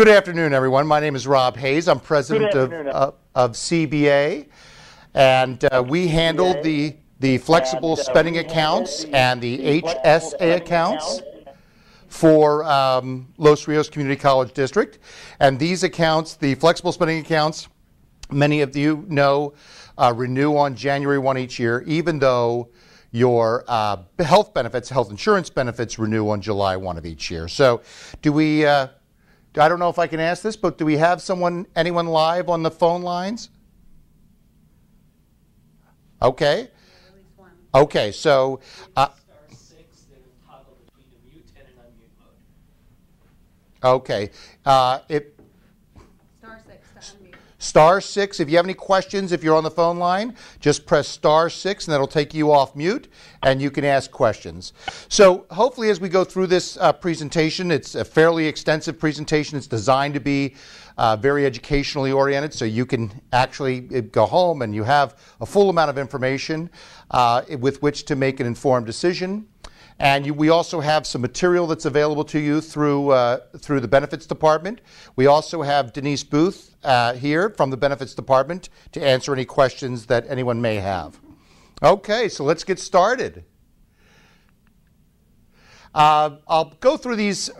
Good afternoon, everyone. My name is Rob Hayes. I'm president of CBA, and we handled the flexible spending accounts and the HSA accounts for Los Rios Community College District. And these accounts, the flexible spending accounts, many of you know, renew on January 1 each year, even though your health benefits, health insurance benefits, renew on July 1 of each year. So do we, I don't know if I can ask this, but do we have anyone live on the phone lines? Okay. Okay, so. Okay. Star 6, if you have any questions, if you're on the phone line, just press star 6 and that'll take you off mute and you can ask questions. So hopefully as we go through this presentation, it's a fairly extensive presentation. It's designed to be very educationally oriented, so you can actually go home and you have a full amount of information with which to make an informed decision. And we also have some material that's available to you through through the benefits department. We also have Denise Booth here from the benefits department to answer any questions that anyone may have. Okay, so let's get started. I'll go through these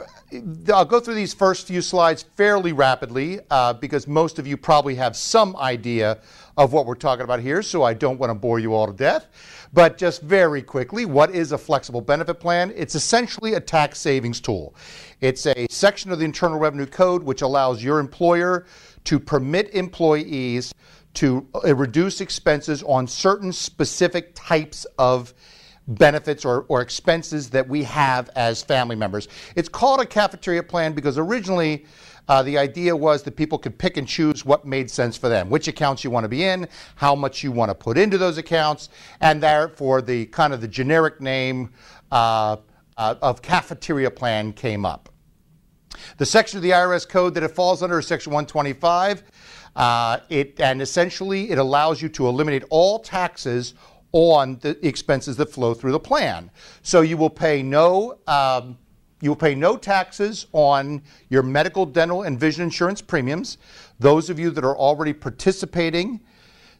first few slides fairly rapidly because most of you probably have some idea of what we're talking about here, so I don't want to bore you all to death. But just very quickly, what is a flexible benefit plan? It's essentially a tax savings tool. It's a section of the Internal Revenue Code which allows your employer to permit employees to reduce expenses on certain specific types of benefits or expenses that we have as family members. It's called a cafeteria plan because originally the idea was that people could pick and choose what made sense for them, which accounts you want to be in, how much you want to put into those accounts, and therefore the kind of the generic name of cafeteria plan came up. The section of the IRS code that it falls under is Section 125, and essentially it allows you to eliminate all taxes on the expenses that flow through the plan. So you will pay no taxes on your medical, dental, and vision insurance premiums. Those of you that are already participating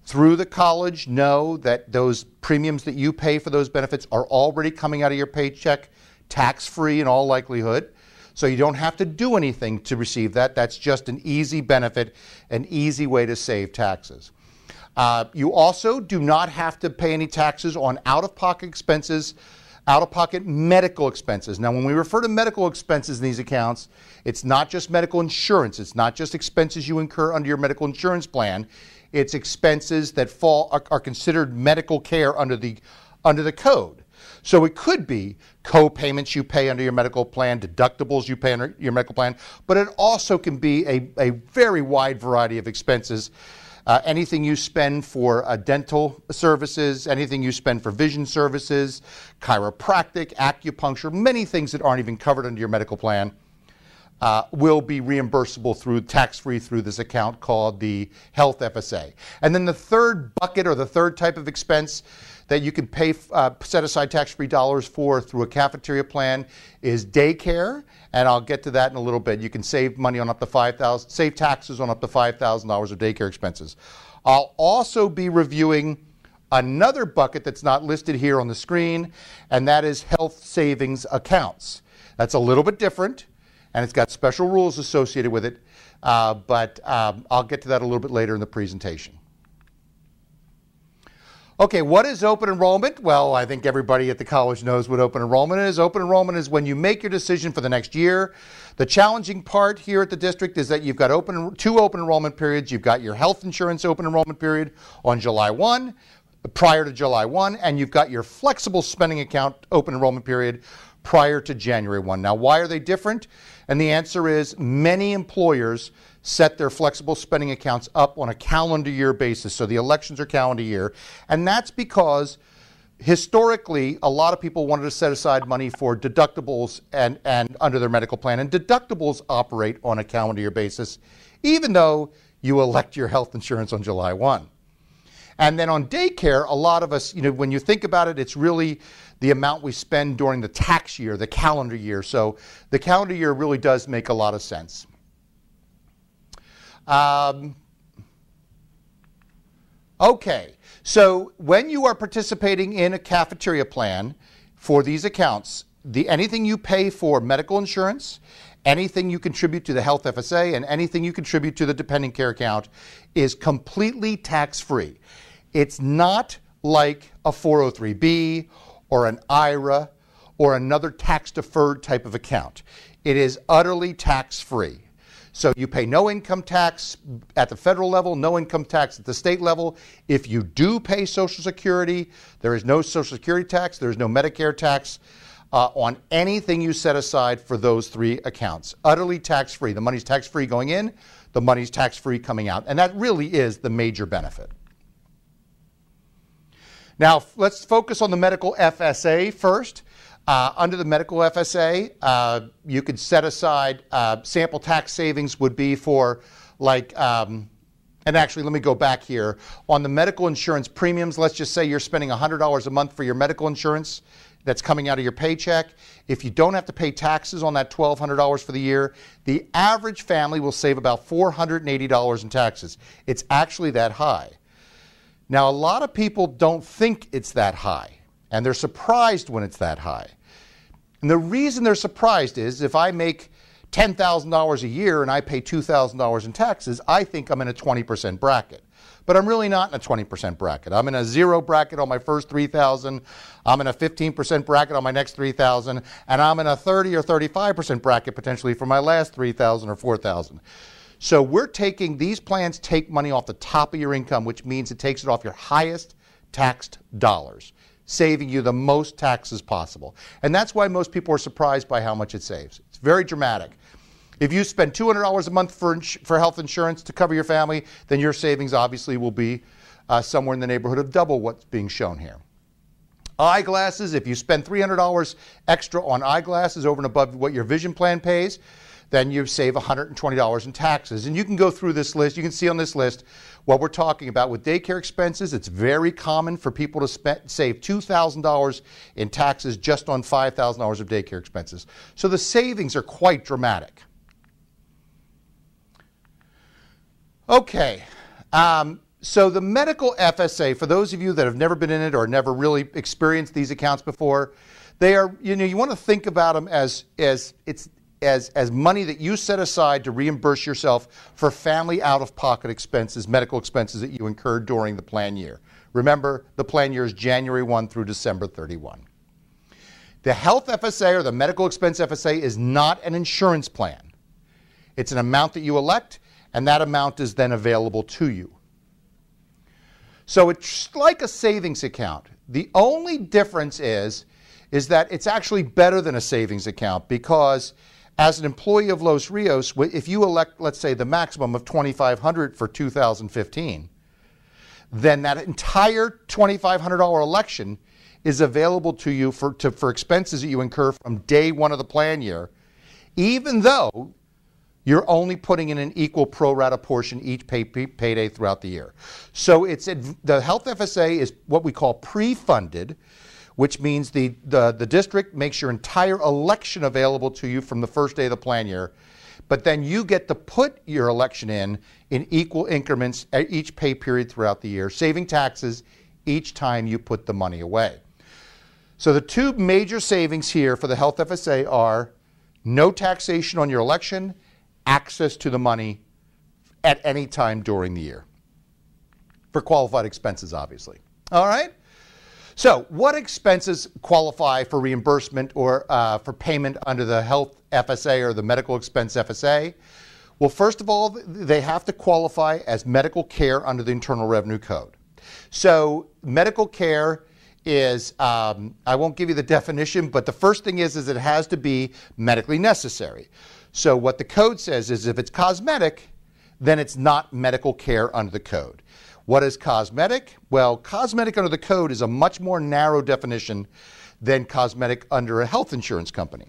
through the college know that those premiums that you pay for those benefits are already coming out of your paycheck tax-free in all likelihood. So you don't have to do anything to receive that. That's just an easy benefit, an easy way to save taxes. You also do not have to pay any taxes on out-of-pocket expenses, out-of-pocket medical expenses. Now, when we refer to medical expenses in these accounts, it's not just medical insurance. It's not just expenses you incur under your medical insurance plan. It's expenses that are considered medical care under the code. So it could be co-payments you pay under your medical plan, deductibles you pay under your medical plan, but it also can be a very wide variety of expenses. Anything you spend for dental services, anything you spend for vision services, chiropractic, acupuncture, many things that aren't even covered under your medical plan will be reimbursable through tax-free through this account called the Health FSA. And then the third bucket or the third type of expense that you can pay set aside tax-free dollars for through a cafeteria plan is daycare, and I'll get to that in a little bit. You can save money on up to save taxes on up to $5,000 of daycare expenses. I'll also be reviewing another bucket that's not listed here on the screen, and that is health savings accounts. That's a little bit different, and it's got special rules associated with it, but I'll get to that a little bit later in the presentation. Okay, what is open enrollment? Well, I think everybody at the college knows what open enrollment is. Open enrollment is when you make your decision for the next year. The challenging part here at the district is that you've got two open enrollment periods. You've got your health insurance open enrollment period on July 1, prior to July 1, and you've got your flexible spending account open enrollment period prior to January 1. Now, why are they different? And the answer is many employers set their flexible spending accounts up on a calendar year basis, so the elections are calendar year, and that's because historically a lot of people wanted to set aside money for deductibles and under their medical plan, and deductibles operate on a calendar year basis even though you elect your health insurance on July 1. And then on daycare, a lot of us, you know, when you think about it, it's really the amount we spend during the tax year, the calendar year, so the calendar year really does make a lot of sense. Okay, so when you are participating in a cafeteria plan for these accounts, anything you pay for medical insurance, anything you contribute to the Health FSA, and anything you contribute to the Dependent Care Account is completely tax-free. It's not like a 403B or an IRA or another tax-deferred type of account. It is utterly tax-free. So you pay no income tax at the federal level, no income tax at the state level. If you do pay Social Security, there is no Social Security tax, there is no Medicare tax on anything you set aside for those three accounts. Utterly tax-free. The money's tax-free going in, the money's tax-free coming out. And that really is the major benefit. Now, let's focus on the medical FSA first. Under the medical FSA, you could set aside sample tax savings would be for like, and actually let me go back here. On the medical insurance premiums, let's just say you're spending $100 a month for your medical insurance that's coming out of your paycheck. If you don't have to pay taxes on that $1,200 for the year, the average family will save about $480 in taxes. It's actually that high. Now, a lot of people don't think it's that high, and they're surprised when it's that high. And the reason they're surprised is if I make $10,000 a year and I pay $2,000 in taxes, I think I'm in a 20% bracket. But I'm really not in a 20% bracket. I'm in a 0 bracket on my first $3,000, I'm in a 15% bracket on my next $3,000, and I'm in a 30 or 35% bracket potentially for my last $3,000 or $4,000. So we're taking, these plans take money off the top of your income, which means it takes it off your highest taxed dollars, saving you the most taxes possible. And that's why most people are surprised by how much it saves. It's very dramatic. If you spend $200 a month for health insurance to cover your family, then your savings obviously will be somewhere in the neighborhood of double what's being shown here. Eyeglasses, if you spend $300 extra on eyeglasses over and above what your vision plan pays, then you save $120 in taxes. And you can go through this list. You can see on this list what we're talking about. With daycare expenses, it's very common for people to save $2,000 in taxes just on $5,000 of daycare expenses. So the savings are quite dramatic. Okay, so the medical FSA, for those of you that have never been in it or never really experienced these accounts before, they are, you know, you want to think about them as money that you set aside to reimburse yourself for family out-of-pocket expenses, medical expenses that you incurred during the plan year. Remember, the plan year is January 1 through December 31. The health FSA or the medical expense FSA is not an insurance plan. It's an amount that you elect, and that amount is then available to you. So it's like a savings account. The only difference is that it's actually better than a savings account because as an employee of Los Rios, if you elect, let's say, the maximum of $2,500 for 2015, then that entire $2,500 election is available to you for expenses that you incur from day one of the plan year, even though you're only putting in an equal pro rata portion each payday throughout the year. So it's the Health FSA is what we call pre-funded, which means the district makes your entire election available to you from the first day of the plan year, but then you get to put your election in equal increments at each pay period throughout the year, saving taxes each time you put the money away. So the two major savings here for the Health FSA are no taxation on your election, access to the money at any time during the year, for qualified expenses, obviously. All right? So what expenses qualify for reimbursement or for payment under the Health FSA or the Medical Expense FSA? Well, first of all, they have to qualify as medical care under the Internal Revenue Code. So medical care is, I won't give you the definition, but the first thing is it has to be medically necessary. So what the code says is if it's cosmetic, then it's not medical care under the code. What is cosmetic? Well, cosmetic under the code is a much more narrow definition than cosmetic under a health insurance company.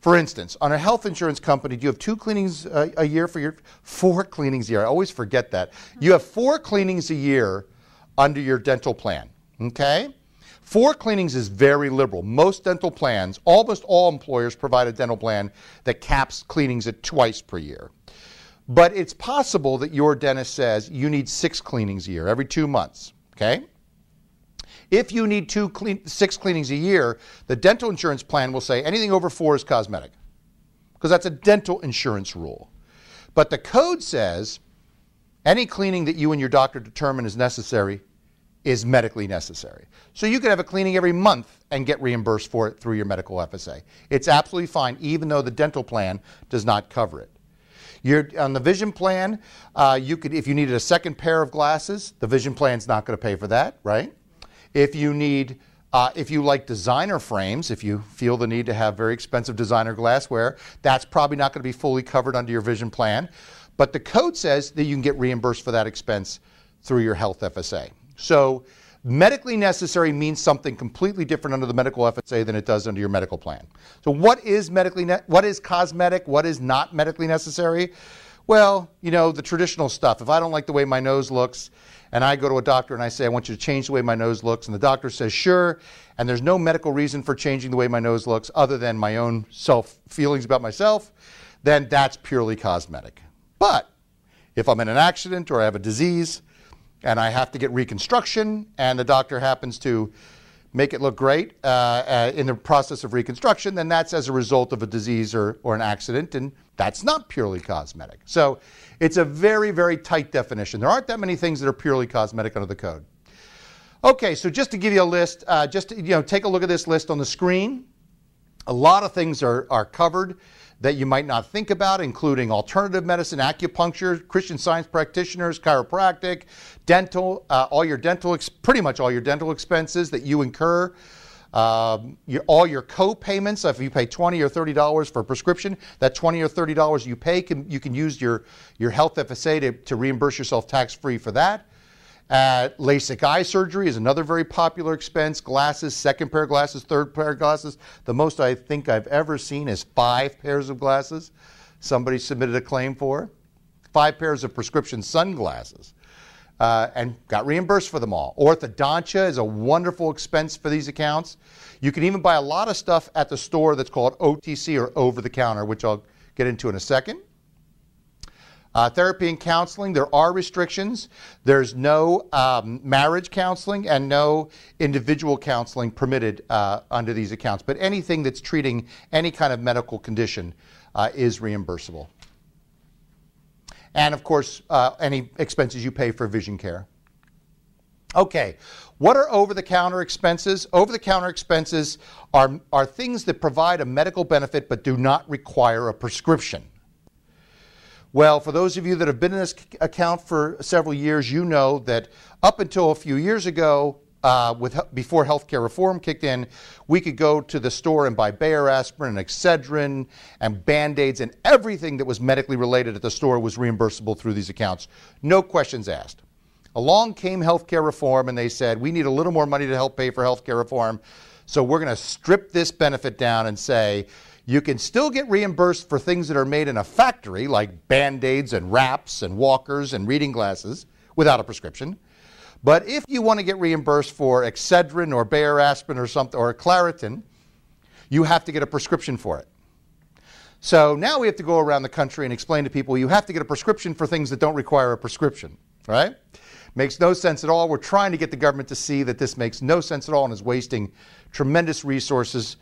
For instance, on a health insurance company, do you have 2 cleanings a year for your, 4 cleanings a year? I always forget that. You have 4 cleanings a year under your dental plan, okay? 4 cleanings is very liberal. Most dental plans, almost all employers provide a dental plan that caps cleanings at 2 per year. But it's possible that your dentist says you need 6 cleanings a year, every 2 months, okay? If you need 6 cleanings a year, the dental insurance plan will say anything over 4 is cosmetic, because that's a dental insurance rule. But the code says any cleaning that you and your doctor determine is necessary is medically necessary. So you could have a cleaning every month and get reimbursed for it through your medical FSA. It's absolutely fine, even though the dental plan does not cover it. On the vision plan, if you needed a second pair of glasses, the vision plan's not going to pay for that, right? If you like designer frames, if you feel the need to have very expensive designer glassware, that's probably not going to be fully covered under your vision plan. But the code says that you can get reimbursed for that expense through your health FSA. So medically necessary means something completely different under the medical FSA than it does under your medical plan. So what is what is cosmetic? What is not medically necessary? Well, you know, the traditional stuff. If I don't like the way my nose looks, and I go to a doctor and I say, I want you to change the way my nose looks, and the doctor says, sure, and there's no medical reason for changing the way my nose looks other than my own feelings about myself, then that's purely cosmetic. But if I'm in an accident or I have a disease and I have to get reconstruction and the doctor happens to make it look great in the process of reconstruction, then that's as a result of a disease or an accident, and that's not purely cosmetic. So it's a very, very tight definition. There aren't that many things that are purely cosmetic under the code. Okay, so just to give you a list, take a look at this list on the screen. A lot of things are covered that you might not think about, including alternative medicine, acupuncture, Christian Science practitioners, chiropractic, dental, pretty much all your dental expenses that you incur, all your co-payments. So if you pay $20 or $30 for a prescription, that $20 or $30 you pay, you can use your health FSA to reimburse yourself tax-free for that. LASIK eye surgery is another very popular expense. Glasses, second pair of glasses, third pair of glasses. The most I think I've ever seen is 5 pairs of glasses somebody submitted a claim for. 5 pairs of prescription sunglasses and got reimbursed for them all. Orthodontia is a wonderful expense for these accounts. You can even buy a lot of stuff at the store that's called OTC or over-the-counter, which I'll get into in a second. Therapy and counseling, there are restrictions. There's no marriage counseling and no individual counseling permitted under these accounts. But anything that's treating any kind of medical condition is reimbursable. And of course, any expenses you pay for vision care. Okay, what are over-the-counter expenses? Over-the-counter expenses are things that provide a medical benefit but do not require a prescription. Well, for those of you that have been in this account for several years, you know that up until a few years ago, before healthcare reform kicked in, we could go to the store and buy Bayer aspirin and Excedrin and Band-Aids, and everything that was medically related at the store was reimbursable through these accounts. No questions asked. Along came healthcare reform, and they said, we need a little more money to help pay for healthcare reform, so we're going to strip this benefit down and say, you can still get reimbursed for things that are made in a factory, like Band-Aids and wraps and walkers and reading glasses, without a prescription. But if you want to get reimbursed for Excedrin or Bayer aspirin or something, or Claritin, you have to get a prescription for it. So now we have to go around the country and explain to people, you have to get a prescription for things that don't require a prescription, right? Makes no sense at all. We're trying to get the government to see that this makes no sense at all and is wasting tremendous resources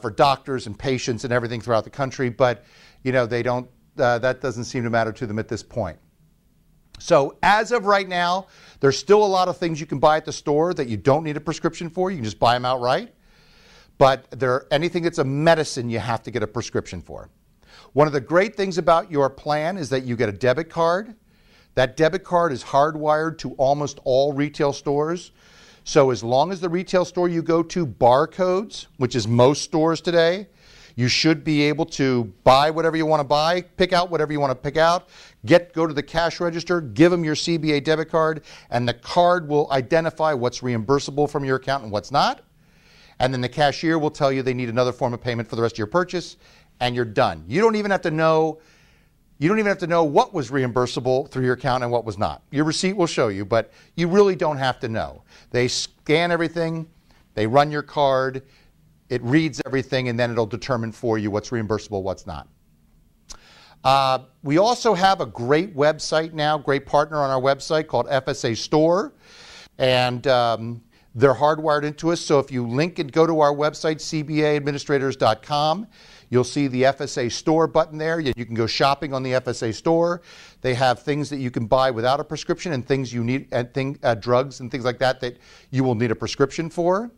for doctors and patients and everything throughout the country, but you know they don't. That doesn't seem to matter to them at this point. So as of right now, there's still a lot of things you can buy at the store that you don't need a prescription for. You can just buy them outright. But anything that's a medicine, you have to get a prescription for. One of the great things about your plan is that you get a debit card. That debit card is hardwired to almost all retail stores. So as long as the retail store you go to barcodes, which is most stores today, you should be able to buy whatever you want to buy, pick out whatever you want to pick out, go to the cash register, give them your CBA debit card, and the card will identify what's reimbursable from your account and what's not. And then the cashier will tell you they need another form of payment for the rest of your purchase, and you're done. You don't even have to know what was reimbursable through your account and what was not. Your receipt will show you, but you really don't have to know. They scan everything, they run your card, it reads everything, and then it'll determine for you what's reimbursable, what's not. We also have a great website now, great partner on our website called FSA Store, and they're hardwired into us. So if you link and go to our website, cbaadministrators.com, you'll see the FSA Store button there. You can go shopping on the FSA Store. They have things that you can buy without a prescription and things you need, and drugs and things like that that you will need a prescription for.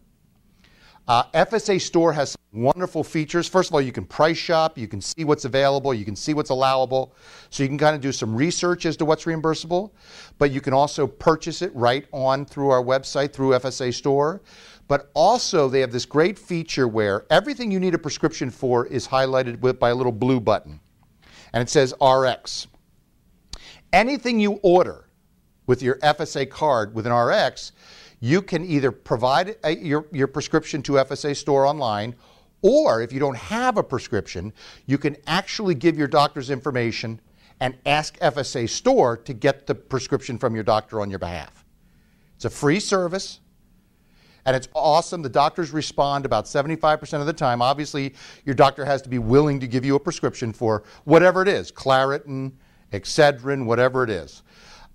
FSA Store has some wonderful features. First of all, you can price shop. You can see what's available. You can see what's allowable. So you can kind of do some research as to what's reimbursable. But you can also purchase it right on through our website, through FSA Store. But also, they have this great feature where everything you need a prescription for is highlighted with, by a little blue button. And it says RX. Anything you order with your FSA card with an RX, you can either provide your prescription to FSA Store online, or if you don't have a prescription, you can actually give your doctor's information and ask FSA Store to get the prescription from your doctor on your behalf. It's a free service, and it's awesome. The doctors respond about 75% of the time. Obviously, your doctor has to be willing to give you a prescription for whatever it is, Claritin, Excedrin, whatever it is.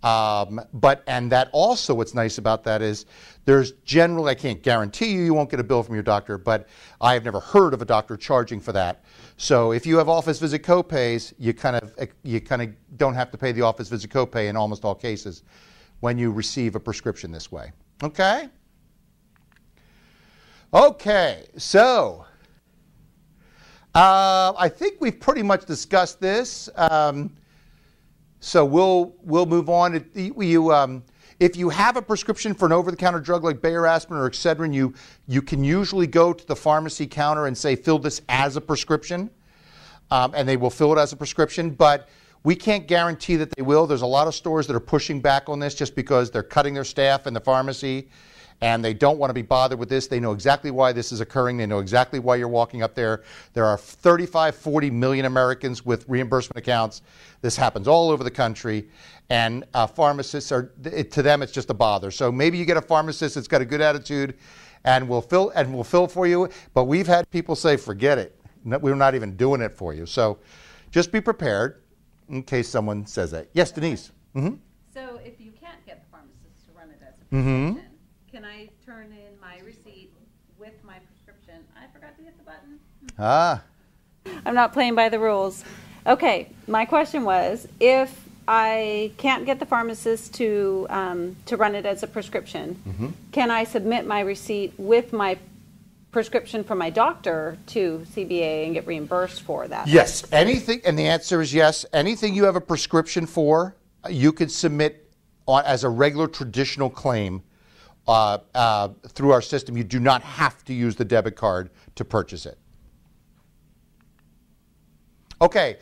And that also, what's nice about that is there's generally, I can't guarantee you won't get a bill from your doctor, but I have never heard of a doctor charging for that. So if you have office visit copays, you kind of don't have to pay the office visit copay in almost all cases when you receive a prescription this way. Okay? Okay, so I think we've pretty much discussed this. So we'll move on. If you have a prescription for an over-the-counter drug like Bayer aspirin or Excedrin, you can usually go to the pharmacy counter and say, fill this as a prescription, and they will fill it as a prescription. But we can't guarantee that they will. There's a lot of stores that are pushing back on this just because they're cutting their staff in the pharmacy, and they don't want to be bothered with this. They know exactly why this is occurring. They know exactly why you're walking up there. There are 35, 40 million Americans with reimbursement accounts. This happens all over the country, and pharmacists are, to them, it's just a bother. So maybe you get a pharmacist that's got a good attitude, and will fill for you. But we've had people say, forget it. We're not even doing it for you. So just be prepared in case someone says that. Yes, Denise. Mm-hmm. So if you can't get the pharmacist to run it as a prescription, can I turn in my receipt with my prescription? I forgot to hit the button. Ah. I'm not playing by the rules. Okay, my question was, if I can't get the pharmacist to run it as a prescription, can I submit my receipt with my prescription from my doctor to CBA and get reimbursed for that? Yes, anything, and the answer is yes. Anything you have a prescription for, you can submit on, as a regular traditional claim through our system. You do not have to use the debit card to purchase it. Okay,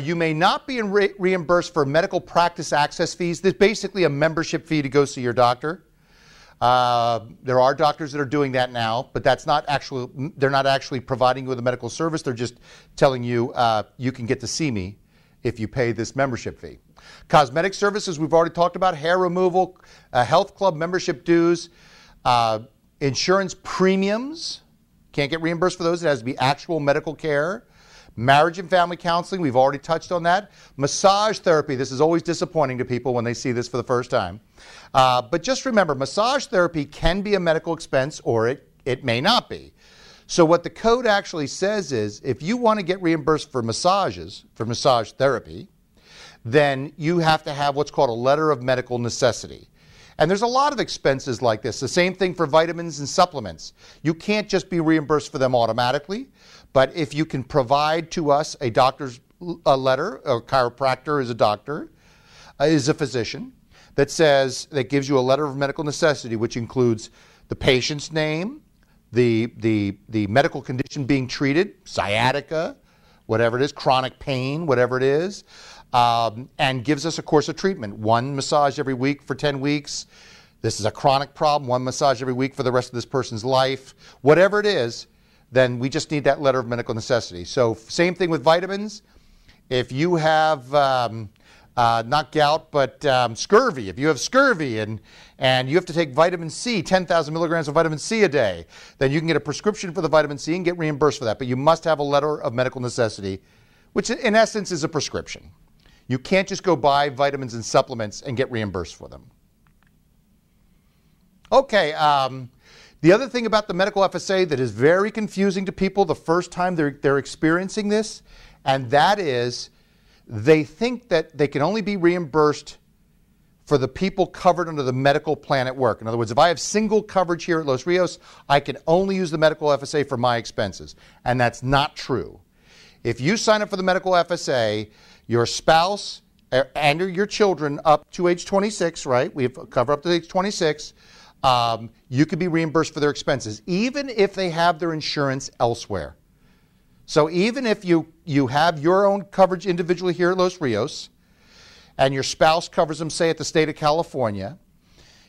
you may not be reimbursed for medical practice access fees. There's basically a membership fee to go see your doctor. There are doctors that are doing that now, but that's not actually, they're not actually providing you with a medical service. They're just telling you, you can get to see me if you pay this membership fee. Cosmetic services, we've already talked about, hair removal, health club membership dues, insurance premiums, can't get reimbursed for those, it has to be actual medical care. Marriage and family counseling, we've already touched on that. Massage therapy, this is always disappointing to people when they see this for the first time. But just remember, massage therapy can be a medical expense, or it may not be. So what the code actually says is, if you want to get reimbursed for massages, for massage therapy, then you have to have what's called a letter of medical necessity. And there's a lot of expenses like this. The same thing for vitamins and supplements. You can't just be reimbursed for them automatically, but if you can provide to us a doctor's letter, or chiropractor is a doctor, is a physician, that says, that gives you a letter of medical necessity, which includes the patient's name, the medical condition being treated, sciatica, whatever it is, chronic pain, whatever it is, and gives us a course of treatment. One massage every week for 10 weeks. This is a chronic problem. One massage every week for the rest of this person's life. Whatever it is, then we just need that letter of medical necessity. So same thing with vitamins. If you have, not gout, but scurvy. If you have scurvy and you have to take vitamin C, 10,000 milligrams of vitamin C a day, then you can get a prescription for the vitamin C and get reimbursed for that. But you must have a letter of medical necessity, which in essence is a prescription. You can't just go buy vitamins and supplements and get reimbursed for them. Okay, the other thing about the medical FSA that is very confusing to people the first time they're experiencing this, and that is they think that they can only be reimbursed for the people covered under the medical plan at work. In other words, if I have single coverage here at Los Rios, I can only use the medical FSA for my expenses, and that's not true. If you sign up for the medical FSA, your spouse and your children up to age 26, right? We have cover up to age 26. You could be reimbursed for their expenses, even if they have their insurance elsewhere. So even if you have your own coverage individually here at Los Rios, and your spouse covers them, say, at the state of California,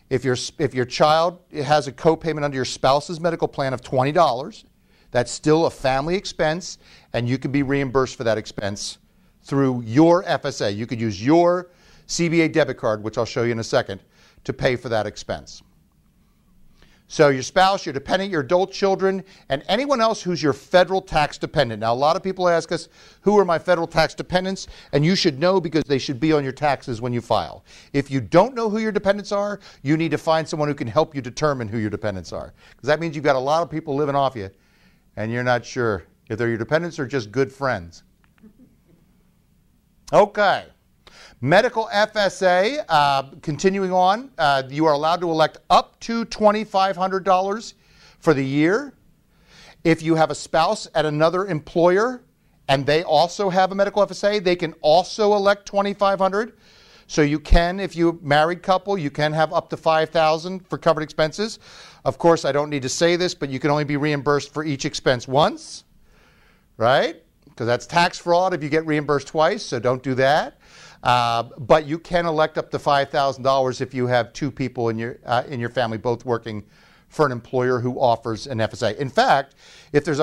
if your child has a copayment under your spouse's medical plan of $20, that's still a family expense, and you can be reimbursed for that expense through your FSA. You could use your CBA debit card, which I'll show you in a second, to pay for that expense. So your spouse, your dependent, your adult children, and anyone else who's your federal tax dependent. Now, a lot of people ask us, who are my federal tax dependents? And you should know because they should be on your taxes when you file. If you don't know who your dependents are, you need to find someone who can help you determine who your dependents are. Because that means you've got a lot of people living off you, and you're not sure if they're your dependents or just good friends. Okay. Medical FSA, continuing on, you are allowed to elect up to $2,500 for the year. If you have a spouse at another employer and they also have a medical FSA, they can also elect $2,500. So you can, if you're a married couple, you can have up to $5,000 for covered expenses. Of course, I don't need to say this, but you can only be reimbursed for each expense once, right? Because that's tax fraud if you get reimbursed twice, so don't do that. But you can elect up to $5,000 if you have two people in your family both working for an employer who offers an FSA. In fact, if there's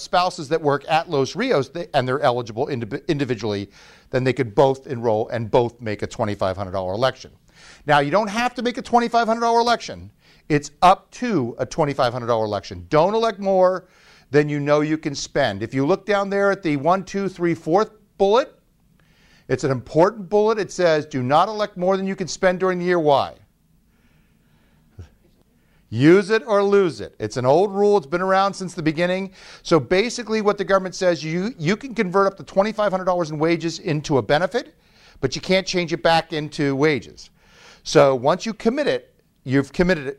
spouses that work at Los Rios and they're eligible individually, then they could both enroll and both make a $2,500 election. Now, you don't have to make a $2,500 election. It's up to a $2,500 election. Don't elect more than you know you can spend. If you look down there at the 1, 2, 3, 4th bullet, it's an important bullet. It says, do not elect more than you can spend during the year. Why? Use it or lose it. It's an old rule. It's been around since the beginning. So basically what the government says, you can convert up to $2,500 in wages into a benefit, but you can't change it back into wages. So once you commit it, you've committed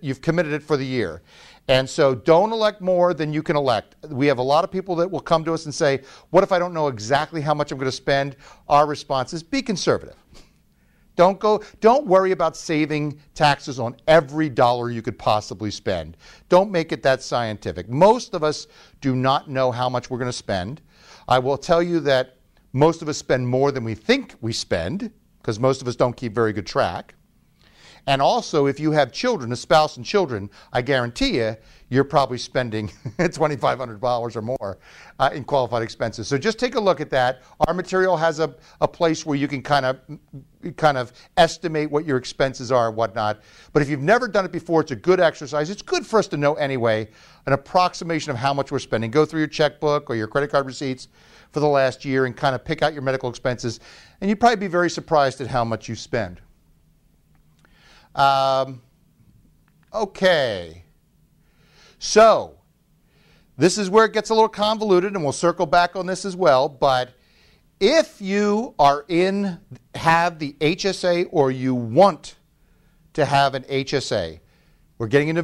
it for the year. And so don't elect more than you can elect. We have a lot of people that will come to us and say, what if I don't know exactly how much I'm going to spend? Our response is be conservative. Don't worry about saving taxes on every dollar you could possibly spend. Don't make it that scientific. Most of us do not know how much we're going to spend. I will tell you that most of us spend more than we think we spend because most of us don't keep very good track. And also, if you have children, a spouse and children, I guarantee you, you're probably spending $2,500 or more in qualified expenses. So just take a look at that. Our material has a place where you can kind of estimate what your expenses are and whatnot. But if you've never done it before, it's a good exercise. It's good for us to know anyway, an approximation of how much we're spending. Go through your checkbook or your credit card receipts for the last year and kind of pick out your medical expenses. And you'd probably be very surprised at how much you spend. Okay, so this is where it gets a little convoluted, and we'll circle back on this as well, but if you have the HSA or you want to have an HSA, we're getting into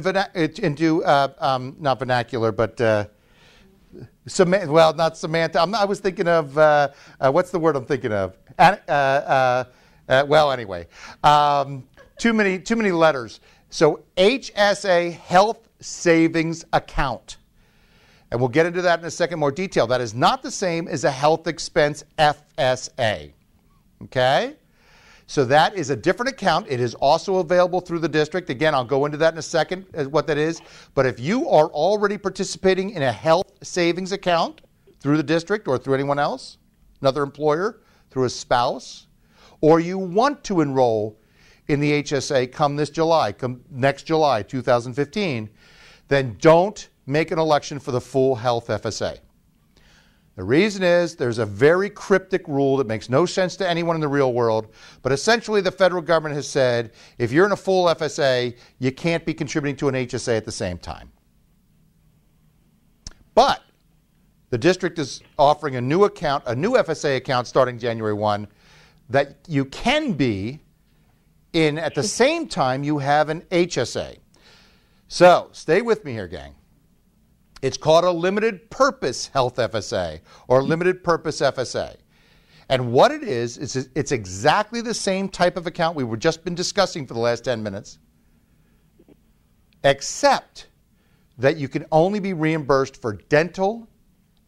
too many letters. So HSA, Health Savings Account. And we'll get into that in a second, more detail. That is not the same as a health expense FSA. Okay? So that is a different account. It is also available through the district. Again, I'll go into that in a second, what that is. But if you are already participating in a health savings account through the district or through anyone else, another employer, through a spouse, or you want to enroll in the HSA come next July, 2015, then don't make an election for the full health FSA. The reason is there's a very cryptic rule that makes no sense to anyone in the real world, but essentially the federal government has said if you're in a full FSA, you can't be contributing to an HSA at the same time. But the district is offering a new account, a new FSA account starting January 1 that you can be in at the same time you have an HSA. So stay with me here, gang. It's called a limited purpose health FSA or limited purpose FSA. And what it is it's exactly the same type of account we were just been discussing for the last 10 minutes, except that you can only be reimbursed for dental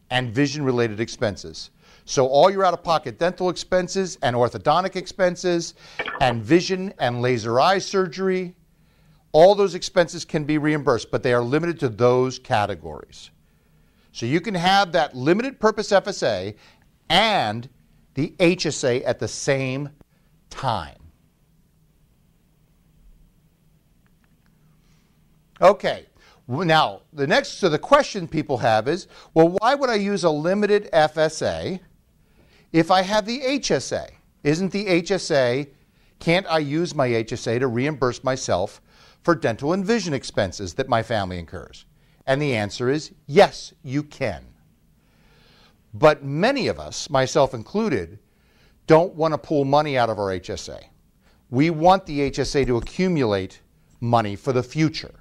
and vision related expenses. So all your out-of-pocket dental expenses and orthodontic expenses and vision and laser eye surgery, all those expenses can be reimbursed, but they are limited to those categories. So you can have that limited purpose FSA and the HSA at the same time. Okay, now the next, so the question people have is, well, why would I use a limited FSA if I have the HSA? Isn't the HSA, can't I use my HSA to reimburse myself for dental and vision expenses that my family incurs? And the answer is yes, you can. But many of us, myself included, don't want to pull money out of our HSA. We want the HSA to accumulate money for the future.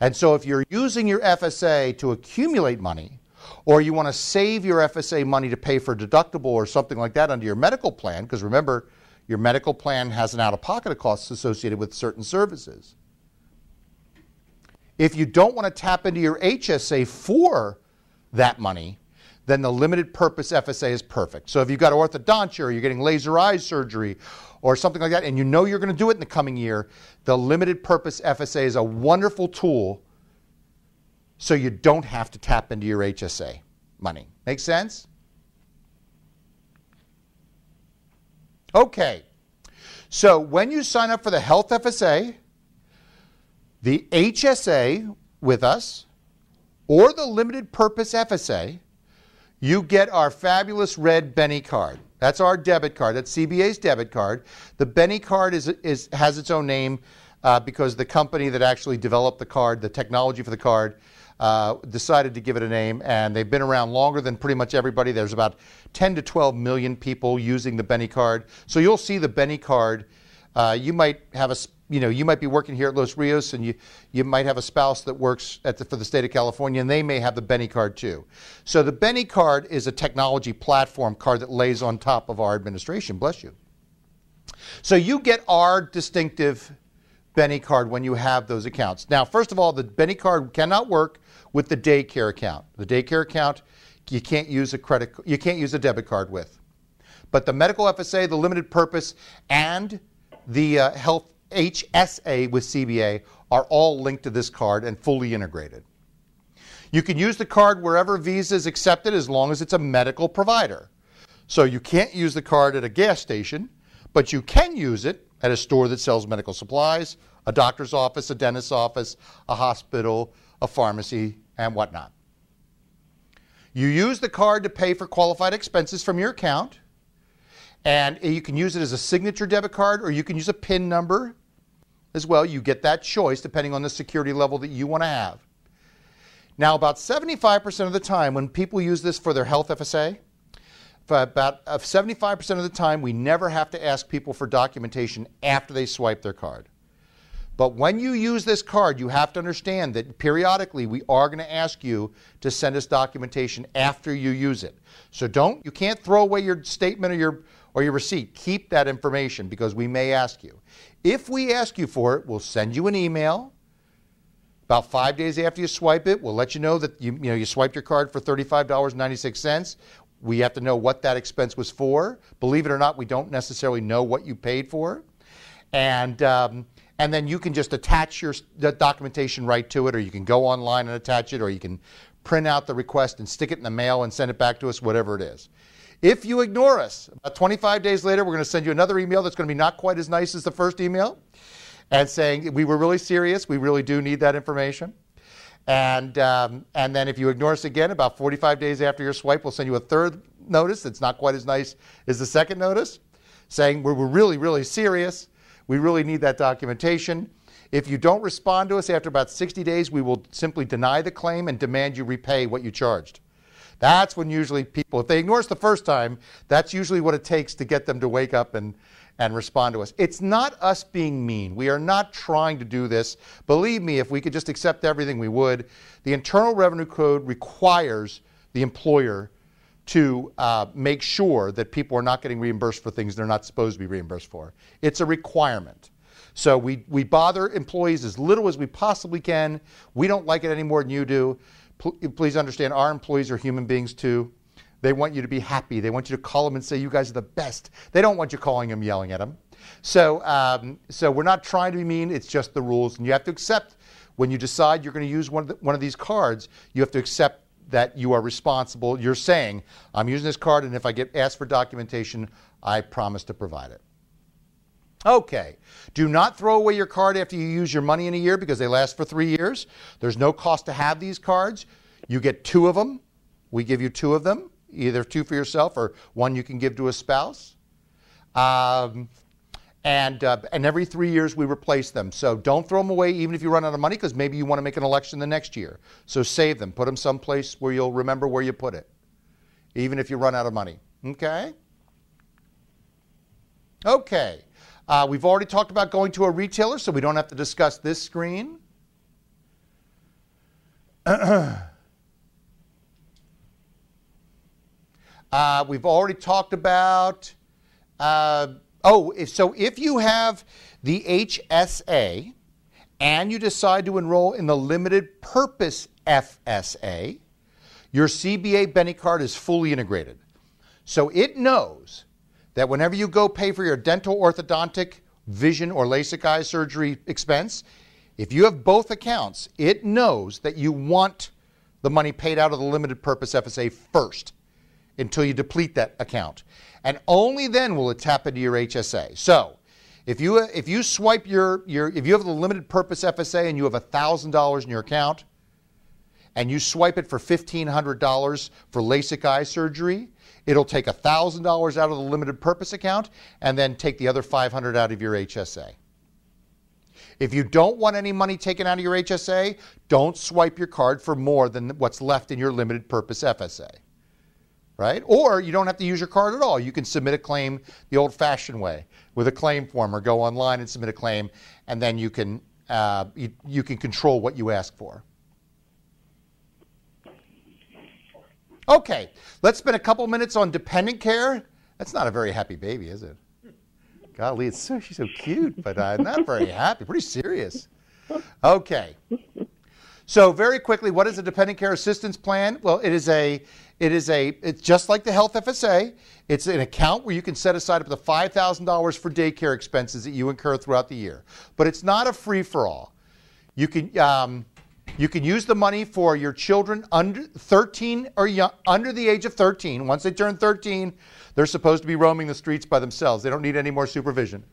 And so if you're using your FSA to accumulate money, or you want to save your FSA money to pay for a deductible or something like that under your medical plan, because remember, your medical plan has an out-of-pocket cost associated with certain services. If you don't want to tap into your HSA for that money, then the limited purpose FSA is perfect. So if you've got orthodontia or you're getting laser eye surgery or something like that, and you know you're going to do it in the coming year, the limited purpose FSA is a wonderful tool so you don't have to tap into your HSA money. Make sense? Okay, so when you sign up for the Health FSA, the HSA with us, or the Limited Purpose FSA, you get our fabulous red Benny card. That's our debit card. That's CBA's debit card. The Benny card has its own name because the company that actually developed the card, the technology for the card, decided to give it a name, and they've been around longer than pretty much everybody. There's about 10 to 12 million people using the Benny card. So you'll see the Benny card. You might have a, you might be working here at Los Rios, and you might have a spouse that works at for the state of California, and they may have the Benny card too. So the Benny card is a technology platform card that lays on top of our administration. Bless you. So you get our distinctive Benny card when you have those accounts. Now, first of all, the Benny card cannot work with the daycare account. The daycare account, you can't use a credit, you can't use a debit card with. But the medical FSA, the limited purpose, and the health HSA with CBA are all linked to this card and fully integrated. You can use the card wherever Visa is accepted as long as it's a medical provider. So you can't use the card at a gas station, but you can use it at a store that sells medical supplies, a doctor's office, a dentist's office, a hospital, a pharmacy, and whatnot. You use the card to pay for qualified expenses from your account, and you can use it as a signature debit card, or you can use a PIN number as well. You get that choice depending on the security level that you want to have. Now, about 75% of the time when people use this for their health FSA, about 75% of the time we never have to ask people for documentation after they swipe their card. But when you use this card, you have to understand that periodically we are going to ask you to send us documentation after you use it. So you can't throw away your statement or your receipt. Keep that information because we may ask you. If we ask you for it, we'll send you an email. About 5 days after you swipe it, we'll let you know that you swiped your card for $35.96. We have to know what that expense was for. Believe it or not, we don't necessarily know what you paid for. And then you can just attach your documentation right to it, or you can go online and attach it, or you can print out the request and stick it in the mail and send it back to us, whatever it is. If you ignore us, about 25 days later, we're going to send you another email that's going to be not quite as nice as the first email and saying, we were really serious, we really do need that information. And then if you ignore us again, about 45 days after your swipe, we'll send you a third notice that's not quite as nice as the second notice, saying we're really, really serious. We really need that documentation. If you don't respond to us after about 60 days, we will simply deny the claim and demand you repay what you charged. That's when usually people, if they ignore us the first time, that's usually what it takes to get them to wake up and respond to us. It's not us being mean. We are not trying to do this. Believe me, if we could just accept everything, we would. The Internal Revenue Code requires the employer to make sure that people are not getting reimbursed for things they're not supposed to be reimbursed for. It's a requirement. So we bother employees as little as we possibly can. We don't like it any more than you do. Please understand, our employees are human beings too. They want you to be happy. They want you to call them and say, you guys are the best. They don't want you calling them, yelling at them. So we're not trying to be mean. It's just the rules. And you have to accept, when you decide you're going to use one of these cards, you have to accept that you are responsible. You're saying, I'm using this card, and if I get asked for documentation, I promise to provide it. Okay, do not throw away your card after you use your money in a year, because they last for 3 years. There's no cost to have these cards. You get two of them. We give you two of them, either two for yourself or one you can give to a spouse. And every 3 years we replace them. So don't throw them away even if you run out of money, because maybe you want to make an election the next year. So save them. Put them someplace where you'll remember where you put it, even if you run out of money. Okay? Okay. We've already talked about going to a retailer, so we don't have to discuss this screen. We've already talked about... so if you have the HSA and you decide to enroll in the limited purpose FSA, your CBA Benny card is fully integrated. So it knows that whenever you go pay for your dental, orthodontic, vision, or LASIK eye surgery expense, if you have both accounts, it knows that you want the money paid out of the limited purpose FSA first, until you deplete that account. And only then will it tap into your HSA. So if you swipe if you have the limited purpose FSA and you have $1,000 in your account, and you swipe it for $1,500 for LASIK eye surgery, it'll take $1,000 out of the limited purpose account and then take the other $500 out of your HSA. If you don't want any money taken out of your HSA, don't swipe your card for more than what's left in your limited purpose FSA. Right? Or you don't have to use your card at all. You can submit a claim the old-fashioned way with a claim form, or go online and submit a claim, and then you can control what you ask for. Okay, let's spend a couple minutes on dependent care. That's not a very happy baby, is it? Golly, she's so cute, but not very happy. Pretty serious. Okay. So very quickly, what is a dependent care assistance plan? Well, it's just like the Health FSA. It's an account where you can set aside up to $5,000 for daycare expenses that you incur throughout the year. But it's not a free-for-all. You can use the money for your children under 13 or young, under the age of 13. Once they turn 13, they're supposed to be roaming the streets by themselves. They don't need any more supervision.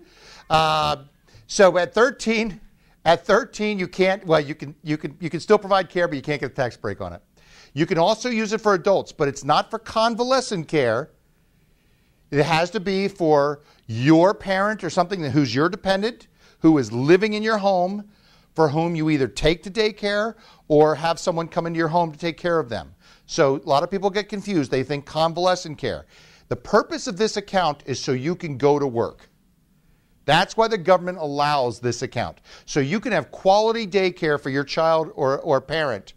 So at 13. At 13, you can't, well, you can still provide care, but you can't get a tax break on it. You can also use it for adults, but it's not for convalescent care. It has to be for your parent or something who's your dependent, who is living in your home, for whom you either take to daycare or have someone come into your home to take care of them. So a lot of people get confused. They think convalescent care. The purpose of this account is so you can go to work. That's why the government allows this account. So you can have quality daycare for your child or parent,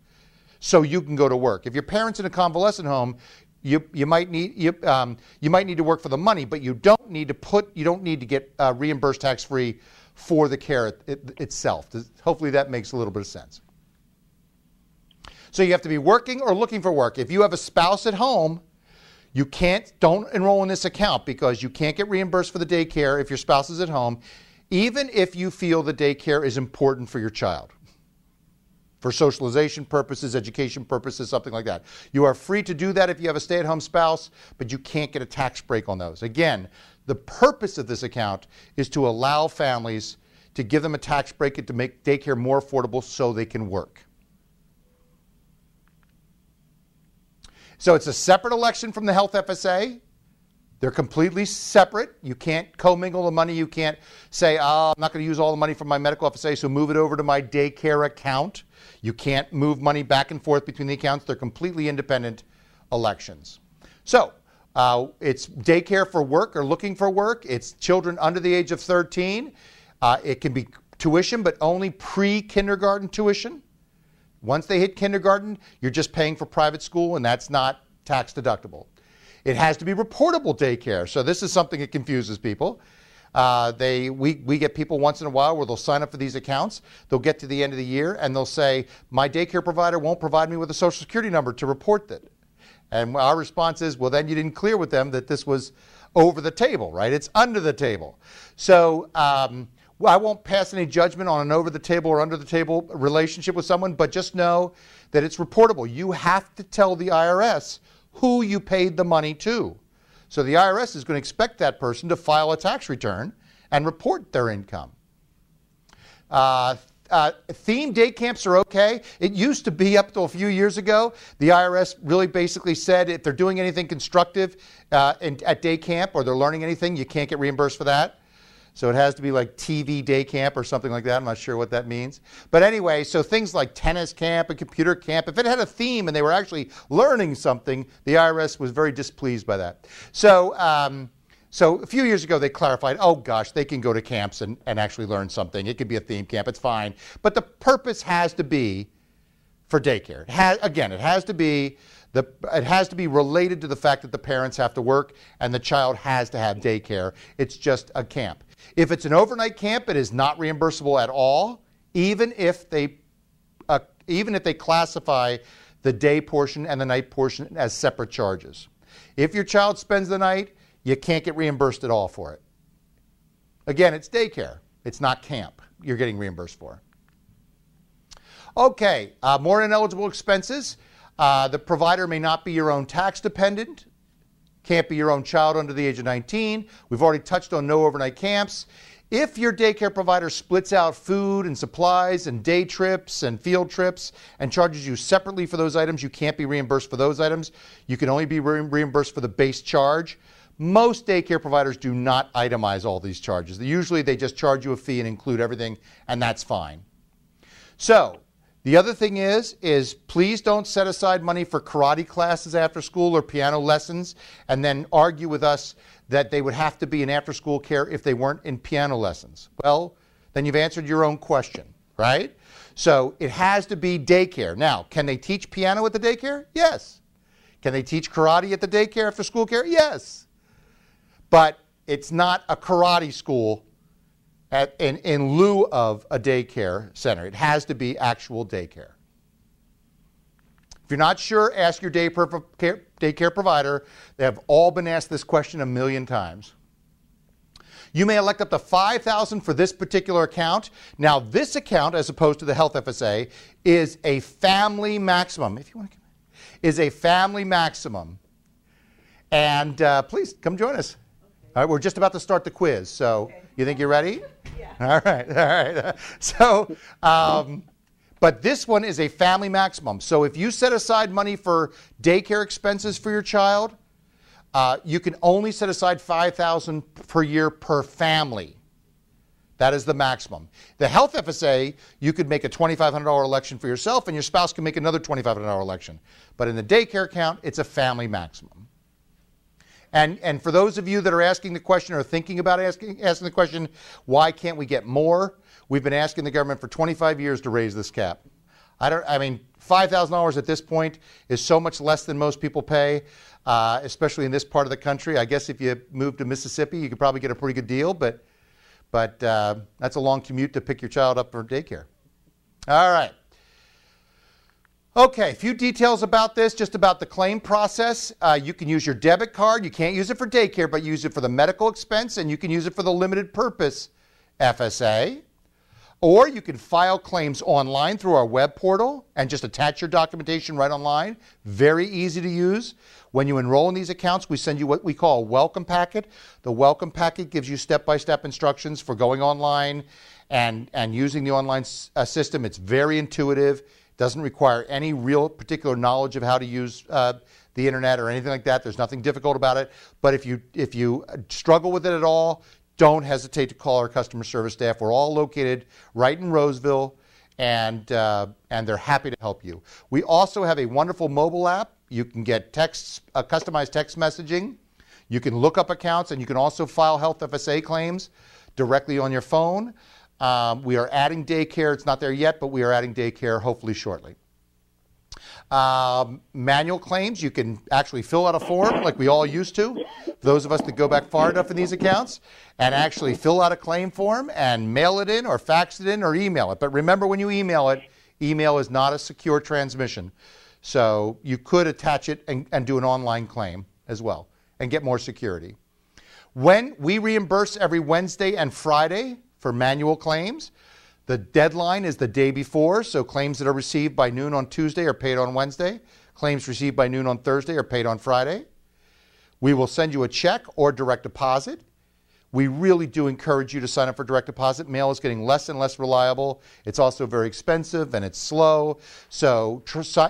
so you can go to work. If your parent's in a convalescent home, you might need to work for the money, but you don't need to get reimbursed tax-free for the care itself. Hopefully that makes a little bit of sense. So you have to be working or looking for work. If you have a spouse at home, you don't enroll in this account, because you can't get reimbursed for the daycare if your spouse is at home, even if you feel the daycare is important for your child, for socialization purposes, education purposes, something like that. You are free to do that if you have a stay-at-home spouse, but you can't get a tax break on those. Again, the purpose of this account is to allow families, to give them a tax break and to make daycare more affordable so they can work. So it's a separate election from the Health FSA. They're completely separate. You can't commingle the money. You can't say, I'm not going to use all the money from my medical FSA, so move it over to my daycare account. You can't move money back and forth between the accounts. They're completely independent elections. So it's daycare for work or looking for work. It's children under the age of 13. It can be tuition, but only pre-kindergarten tuition. Once they hit kindergarten, you're just paying for private school, and that's not tax deductible. It has to be reportable daycare. So this is something that confuses people. We get people once in a while where they'll sign up for these accounts. They'll get to the end of the year and they'll say, my daycare provider won't provide me with a social security number to report that. And our response is, well, then you didn't clear with them that this was over the table, right? It's under the table. So I won't pass any judgment on an over the table or under the table relationship with someone, but just know that it's reportable. You have to tell the IRS who you paid the money to. So the IRS is going to expect that person to file a tax return and report their income. Themed day camps are okay. It used to be up to a few years ago, the IRS really basically said if they're doing anything constructive at day camp or they're learning anything, you can't get reimbursed for that. So it has to be like TV day camp or something like that. I'm not sure what that means. But anyway, so things like tennis camp and computer camp, if it had a theme and they were actually learning something, the IRS was very displeased by that. So, a few years ago they clarified, oh gosh, they can go to camps and actually learn something. It could be a theme camp, it's fine. But the purpose has to be for daycare. It has to be related to the fact that the parents have to work and the child has to have daycare. It's just a camp. If it's an overnight camp, it is not reimbursable at all, even if they classify the day portion and the night portion as separate charges. If your child spends the night, you can't get reimbursed at all for it. Again, it's daycare. It's not camp you're getting reimbursed for. Okay, more ineligible expenses. The provider may not be your own tax dependent, can't be your own child under the age of 19. We've already touched on no overnight camps. If your daycare provider splits out food and supplies and day trips and field trips and charges you separately for those items, you can't be reimbursed for those items. You can only be reimbursed for the base charge. Most daycare providers do not itemize all these charges. Usually they just charge you a fee and include everything, and that's fine. So, the other thing is please don't set aside money for karate classes after school or piano lessons and then argue with us that they would have to be in after school care if they weren't in piano lessons. Well, then you've answered your own question, right? So it has to be daycare. Now, can they teach piano at the daycare? Yes. Can they teach karate at the daycare after school care? Yes. But it's not a karate school in lieu of a daycare center. It has to be actual daycare. If you're not sure, ask your daycare provider. They have all been asked this question a million times. You may elect up to $5,000 for this particular account. Now, this account, as opposed to the Health FSA, is a family maximum. If you want to come in, is a family maximum. And please come join us. Okay. All right, we're just about to start the quiz, so. Okay. You think you're ready? Yeah. All right. So, but this one is a family maximum. So if you set aside money for daycare expenses for your child, you can only set aside $5,000 per year per family. That is the maximum. The Health FSA, you could make a $2,500 election for yourself and your spouse can make another $2,500 election. But in the daycare account, it's a family maximum. And for those of you that are asking the question or thinking about asking the question, why can't we get more? We've been asking the government for 25 years to raise this cap. I mean, $5,000 at this point is so much less than most people pay, especially in this part of the country. I guess if you move to Mississippi, you could probably get a pretty good deal, but that's a long commute to pick your child up for daycare. All right. Okay, a few details about this, just about the claim process. You can use your debit card. You can't use it for daycare, but use it for the medical expense, and you can use it for the limited purpose FSA. Or you can file claims online through our web portal and just attach your documentation right online. Very easy to use. When you enroll in these accounts, we send you what we call a welcome packet. The welcome packet gives you step-by-step instructions for going online and using the online system. It's very intuitive. Doesn't require any real particular knowledge of how to use the internet or anything like that. There's nothing difficult about it. But if you struggle with it at all, don't hesitate to call our customer service staff. We're all located right in Roseville, and they're happy to help you. We also have a wonderful mobile app. You can get texts, customized text messaging. You can look up accounts, and you can also file Health FSA claims directly on your phone. We are adding daycare. It's not there yet, but we are adding daycare hopefully shortly. Manual claims, you can actually fill out a form like we all used to, those of us that go back far enough in these accounts, and actually fill out a claim form and mail it in or fax it in or email it. But remember, when you email it, email is not a secure transmission. So you could attach it and do an online claim as well and get more security. When we reimburse every Wednesday and Friday for manual claims. The deadline is the day before, so claims that are received by noon on Tuesday are paid on Wednesday. Claims received by noon on Thursday are paid on Friday. We will send you a check or direct deposit. We really do encourage you to sign up for direct deposit. Mail is getting less and less reliable. It's also very expensive and it's slow. So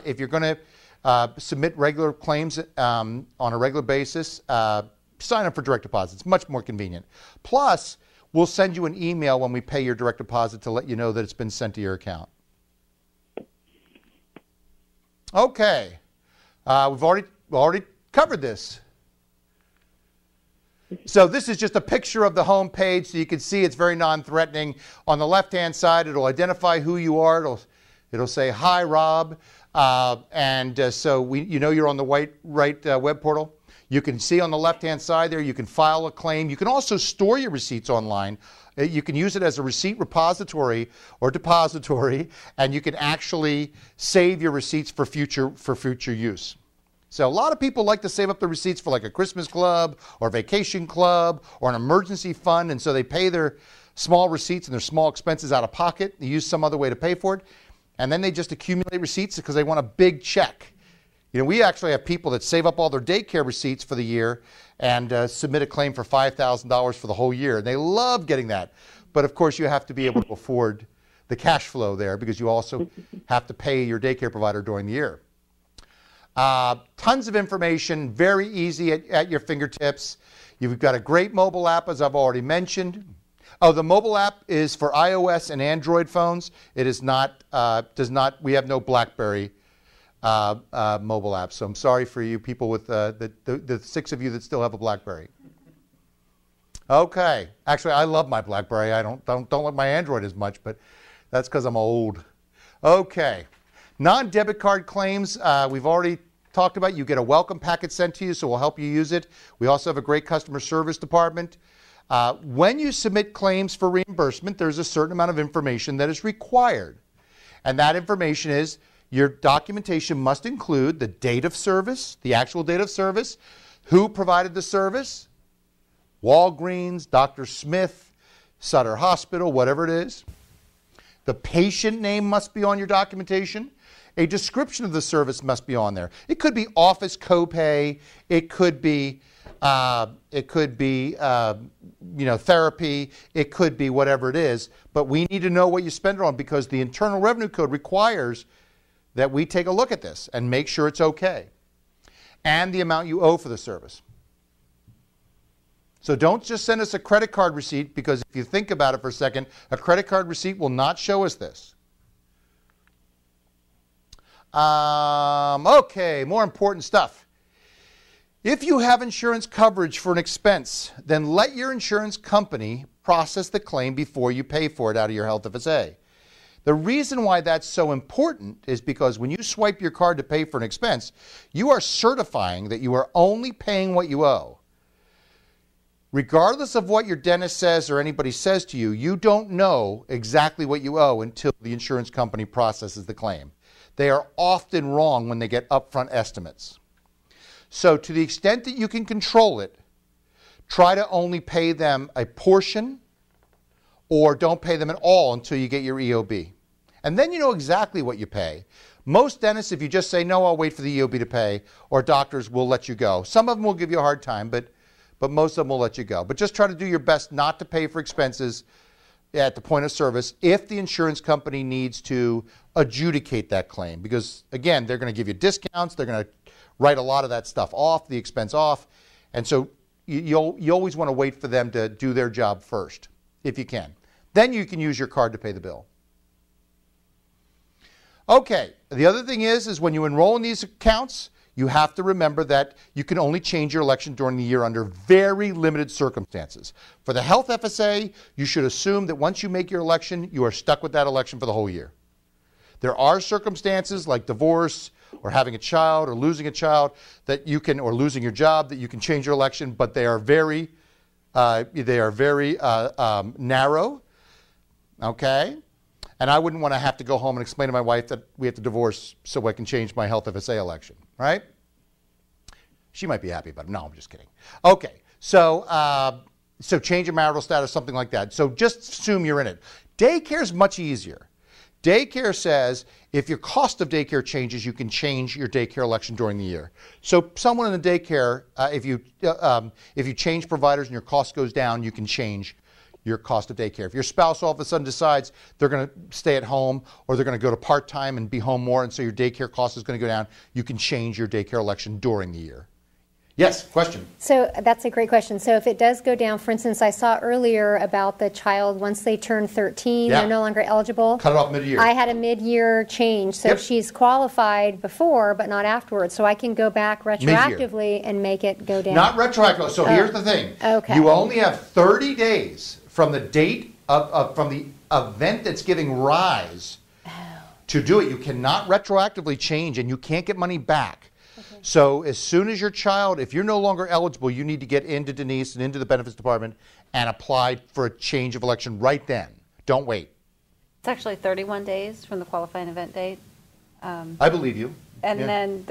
if you're going to submit regular claims on a regular basis, sign up for direct deposit. It's much more convenient. Plus, we'll send you an email when we pay your direct deposit to let you know that it's been sent to your account. Okay. We've already covered this. So this is just a picture of the home page, so you can see it's very non-threatening. On the left-hand side, it'll identify who you are. It'll say, "Hi, Rob." You know you're on the right web portal. You can see on the left-hand side there, you can file a claim. You can also store your receipts online. You can use it as a receipt repository or depository, and you can actually save your receipts for future use. So a lot of people like to save up the receipts for like a Christmas club or vacation club or an emergency fund, and so they pay their small receipts and their small expenses out of pocket. They use some other way to pay for it, and then they just accumulate receipts because they want a big check. You know, we actually have people that save up all their daycare receipts for the year and submit a claim for $5,000 for the whole year. And they love getting that. But, of course, you have to be able to afford the cash flow there because you also have to pay your daycare provider during the year. Tons of information, very easy at your fingertips. You've got a great mobile app, as I've already mentioned. Oh, the mobile app is for iOS and Android phones. It is not, we have no BlackBerry mobile app. So I'm sorry for you people with the six of you that still have a BlackBerry. Okay. Actually, I love my BlackBerry. I don't like my Android as much, but that's because I'm old. Okay. Non-debit card claims, we've already talked about. You get a welcome packet sent to you, so we'll help you use it. We also have a great customer service department. When you submit claims for reimbursement, there's a certain amount of information that is required. And that information is your documentation must include the date of service, the actual date of service, who provided the service, Walgreens, Dr. Smith, Sutter Hospital, whatever it is. The patient name must be on your documentation. A description of the service must be on there. It could be office copay. It could be you know, therapy. It could be whatever it is. But we need to know what you spend it on because the Internal Revenue Code requires that we take a look at this and make sure it's okay, and the amount you owe for the service. So don't just send us a credit card receipt, because if you think about it for a second, a credit card receipt will not show us this. Okay, more important stuff. If you have insurance coverage for an expense, then let your insurance company process the claim before you pay for it out of your Health FSA. The reason why that's so important is because when you swipe your card to pay for an expense, you are certifying that you are only paying what you owe. Regardless of what your dentist says or anybody says to you, you don't know exactly what you owe until the insurance company processes the claim. They are often wrong when they get upfront estimates. So to the extent that you can control it, try to only pay them a portion, or don't pay them at all until you get your EOB. And then you know exactly what you pay. Most dentists, if you just say, no, I'll wait for the EOB to pay, or doctors will let you go. Some of them will give you a hard time, but most of them will let you go. But just try to do your best not to pay for expenses at the point of service if the insurance company needs to adjudicate that claim. Because again, they're going to give you discounts, they're going to write a lot of that stuff off, the expense off. And so you always want to wait for them to do their job first, if you can. Then you can use your card to pay the bill. Okay, the other thing is when you enroll in these accounts, you have to remember that you can only change your election during the year under very limited circumstances. For the Health FSA, you should assume that once you make your election, you are stuck with that election for the whole year. There are circumstances like divorce or having a child or losing a child that you can, or losing your job, that you can change your election, but they are very narrow. Okay? And I wouldn't want to have to go home and explain to my wife that we have to divorce so I can change my Health FSA election, right? She might be happy about it. No, I'm just kidding. Okay, so so change your marital status, something like that. So just assume you're in it. Daycare is much easier. Daycare says if your cost of daycare changes, you can change your daycare election during the year. So someone in the daycare, if you change providers and your cost goes down, you can change your cost of daycare. If your spouse all of a sudden decides they're going to stay at home or they're going to go to part-time and be home more, and so your daycare cost is going to go down, you can change your daycare election during the year. Yes, question. So that's a great question. So if it does go down, for instance, I saw earlier about the child, once they turn 13, yeah, they're no longer eligible. Cut it off mid-year. I had a mid-year change. So yep, she's qualified before, but not afterwards. So I can go back retroactively and make it go down. Not retroactively. So here's the thing. Okay. You only have 30 days from the date from the event that's giving rise to do it. You cannot retroactively change, and you can't get money back. Okay. So as soon as your child, if you're no longer eligible, you need to get into Denise and into the benefits department and apply for a change of election right then. Don't wait. It's actually 31 days from the qualifying event date. I believe you. And yeah, then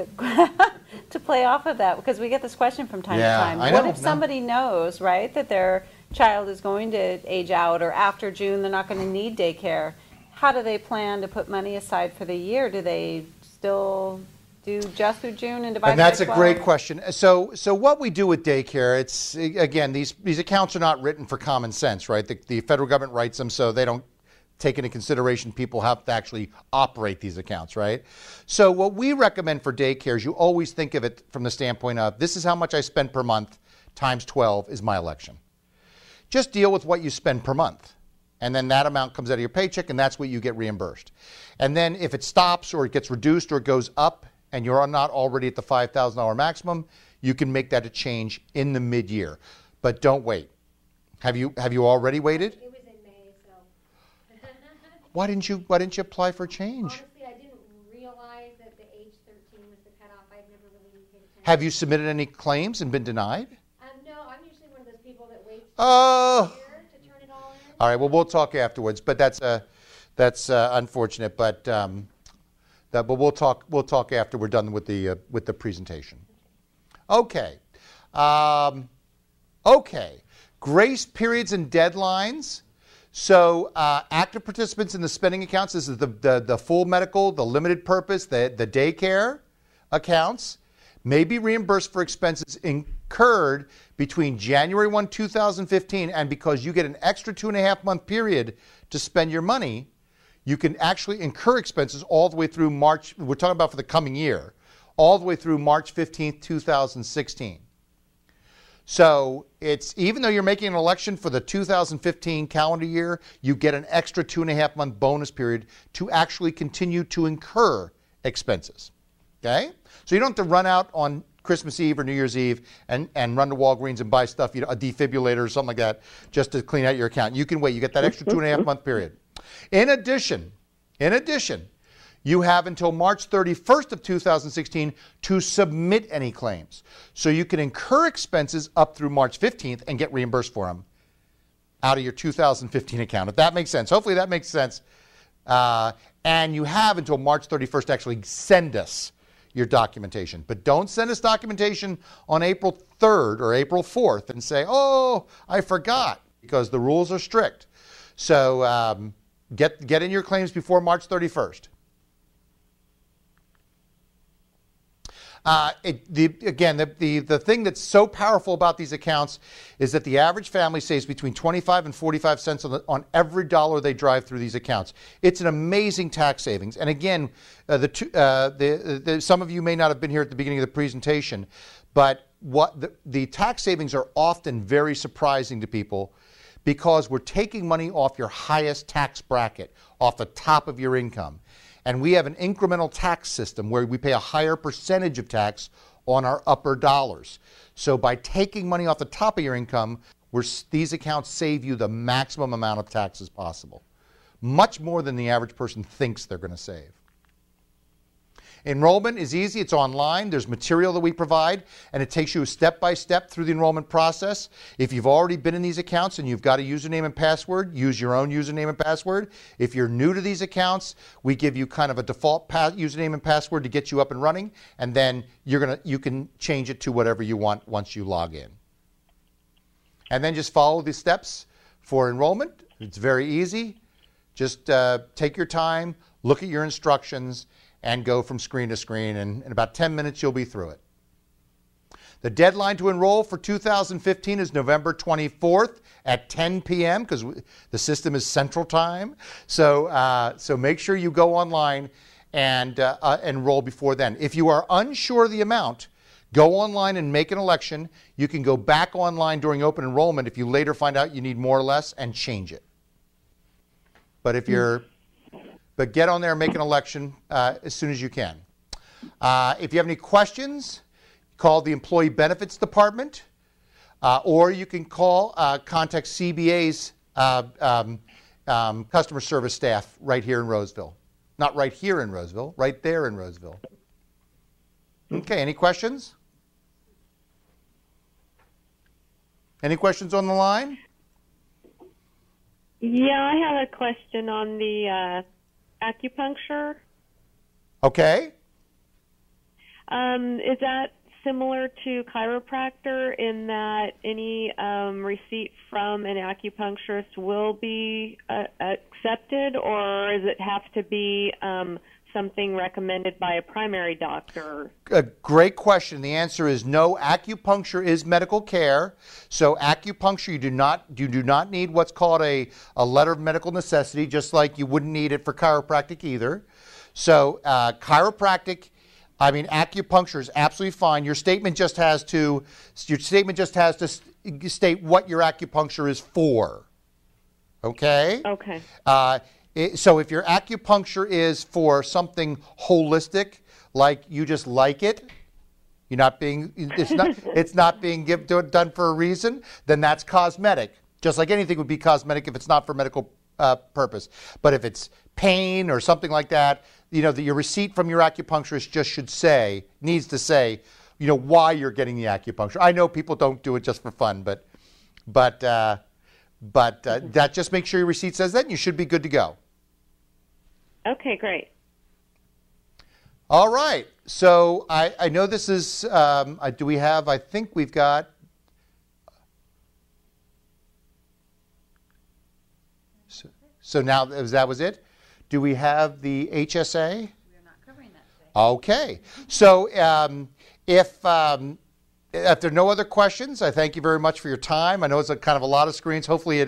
to play off of that, because we get this question from time to time. What if somebody knows, right, that they're child is going to age out, or after June they're not going to need daycare? How do they plan to put money aside for the year? Do they still do just through June and divide? And that's a great question. So what we do with daycare, it's again, these accounts are not written for common sense, right? The federal government writes them so they don't take into consideration people have to actually operate these accounts, right? So what we recommend for daycare is you always think of it from the standpoint of this is how much I spend per month times 12 is my election. Just deal with what you spend per month, and then that amount comes out of your paycheck, and that's what you get reimbursed. And then if it stops or it gets reduced or it goes up and you're not already at the $5,000 maximum, you can make that a change in the mid-year. But don't wait. Have you already waited? It was in May, so. Why didn't you apply for a change? Honestly, I didn't realize that the age 13 was the cutoff. I've never really paid attention. Have you submitted any claims and been denied? Oh, all right. Well, we'll talk afterwards, but that's unfortunate. But but we'll talk after we're done with the presentation. Okay, okay. Grace periods and deadlines. So active participants in the spending accounts. This is the full medical, the limited purpose, the daycare accounts may be reimbursed for expenses incurred between January 1, 2015, and because you get an extra 2.5-month period to spend your money, you can actually incur expenses all the way through March, we're talking about for the coming year, all the way through March 15, 2016. So it's, even though you're making an election for the 2015 calendar year, you get an extra 2.5-month bonus period to actually continue to incur expenses. Okay? So you don't have to run out on Christmas Eve or New Year's Eve and run to Walgreens and buy stuff, you know, a defibrillator or something like that, just to clean out your account. You can wait. You get that extra 2.5-month period. In addition, you have until March 31st of 2016 to submit any claims. So you can incur expenses up through March 15th and get reimbursed for them out of your 2015 account, if that makes sense. Hopefully that makes sense. And you have until March 31st to actually send us your documentation. But don't send us documentation on April 3rd or April 4th and say, oh, I forgot, because the rules are strict. So get in your claims before March 31st. The thing that's so powerful about these accounts is that the average family saves between 25 and 45 cents on every dollar they drive through these accounts. It's an amazing tax savings. And again, some of you may not have been here at the beginning of the presentation, but what the tax savings are often very surprising to people, because we're taking money off your highest tax bracket, off the top of your income. And we have an incremental tax system where we pay a higher percentage of tax on our upper dollars. So by taking money off the top of your income, these accounts save you the maximum amount of taxes possible. Much more than the average person thinks they're going to save. Enrollment is easy. It's online. There's material that we provide, and it takes you step-by-step through the enrollment process. If you've already been in these accounts and you've got a username and password, use your own username and password. If you're new to these accounts, we give you kind of a default username and password to get you up and running, and then you can change it to whatever you want once you log in. And then just follow the steps for enrollment. It's very easy. Just take your time, look at your instructions, and go from screen to screen, and in about 10 minutes you'll be through it. The deadline to enroll for 2015 is November 24th at 10 p.m. because the system is Central Time. So, so make sure you go online and enroll before then. If you are unsure of the amount, go online and make an election. You can go back online during open enrollment if you later find out you need more or less and change it. But if you're But get on there and make an election as soon as you can. If you have any questions, call the Employee Benefits Department, or you can contact CBA's customer service staff right here in Roseville. Not right here in Roseville, right there in Roseville. Okay, any questions? Any questions on the line? Yeah, I have a question on the acupuncture. Okay. Is that similar to chiropractor in that any receipt from an acupuncturist will be accepted, or does it have to be something recommended by a primary doctor? A great question. The answer is no. Acupuncture is medical care. So acupuncture, you do not need what's called a letter of medical necessity, just like you wouldn't need it for chiropractic either. So acupuncture is absolutely fine. Your statement just has to state what your acupuncture is for. Okay? Okay. So if your acupuncture is for something holistic, like you just like it, it's not being done for a reason, then that's cosmetic. Just like anything would be cosmetic if it's not for medical purpose. But if it's pain or something like that, your receipt from your acupuncturist needs to say why you're getting the acupuncture. I know people don't do it just for fun, but that just make sure your receipt says that, and you should be good to go. Okay, great. All right. So I know this is, I think we've got, so now that was it? Do we have the HSA? We are not covering that today. Okay. So if there are no other questions, I thank you very much for your time. I know it's kind of a lot of screens. Hopefully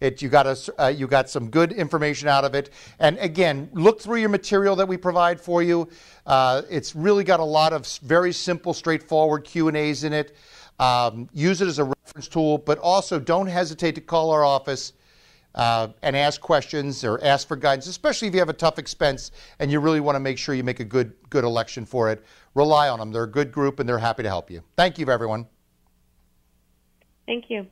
you got some good information out of it. And again, look through your material that we provide for you. It's really got a lot of very simple, straightforward Q&As in it. Use it as a reference tool, but also don't hesitate to call our office and ask questions or ask for guidance, especially if you have a tough expense and you really want to make sure you make a good election for it. Rely on them. They're a good group and they're happy to help you. Thank you, everyone. Thank you.